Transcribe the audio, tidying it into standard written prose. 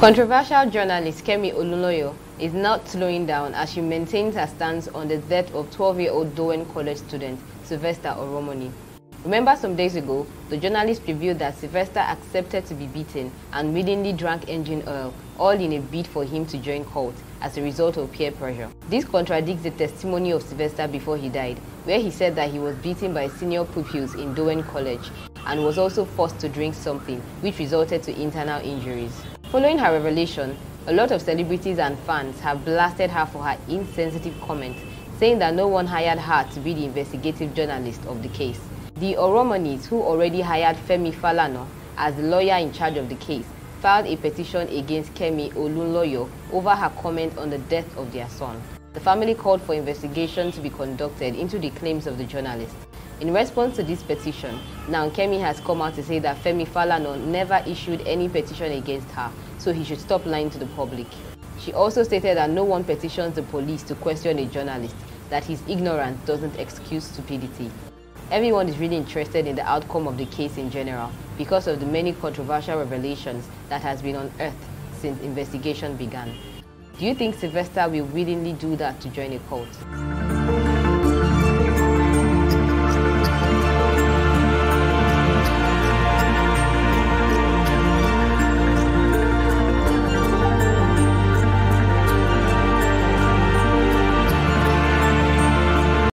Controversial journalist Kemi Olunloyo is not slowing down as she maintains her stance on the death of 12-year-old Dowen College student Sylvester Oromoni. Remember, some days ago, the journalist revealed that Sylvester accepted to be beaten and willingly drank engine oil, all in a bid for him to join cult as a result of peer pressure. This contradicts the testimony of Sylvester before he died, where he said that he was beaten by senior pupils in Dowen College and was also forced to drink something, which resulted to internal injuries. Following her revelation, a lot of celebrities and fans have blasted her for her insensitive comments, saying that no one hired her to be the investigative journalist of the case. The Oromonis, who already hired Femi Falana as the lawyer in charge of the case, filed a petition against Kemi Olunloyo over her comment on the death of their son. The family called for investigation to be conducted into the claims of the journalist. In response to this petition, now Kemi has come out to say that Femi Falana never issued any petition against her, so he should stop lying to the public. She also stated that no one petitions the police to question a journalist, that his ignorance doesn't excuse stupidity. Everyone is really interested in the outcome of the case in general because of the many controversial revelations that has been unearthed since investigation began. Do you think Sylvester will willingly do that to join a cult?